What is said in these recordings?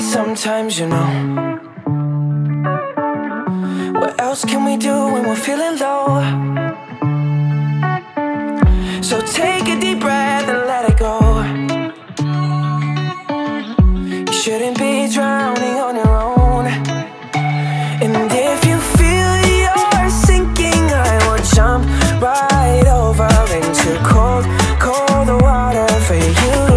way sometimes, you know. What else can we do when we're feeling low? So take a deep breath and let it go. You shouldn't be drowning on your own. And if you feel you're sinking, I will jump right over into cold, cold water for you.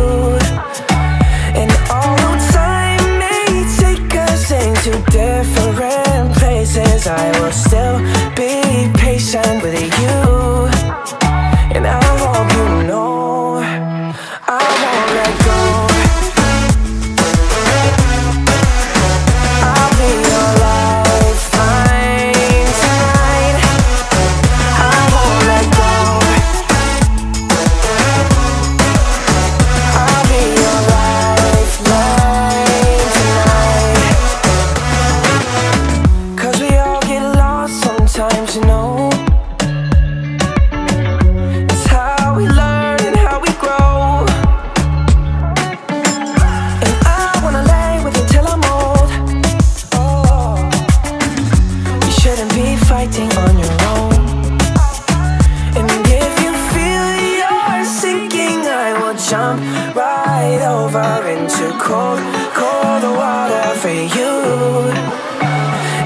And although time may take us into different places, I will still be patient with you. And I hope you know I won't let go. I'll be your lifeline tonight. I won't let go. I'll be your lifeline tonight. 'Cause we all get lost sometimes, you know. On your own. And if you feel you're sinking, I will jump right over into cold, cold water for you.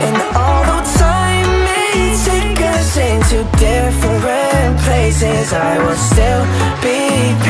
And although time may take us into different places, I will still be patient.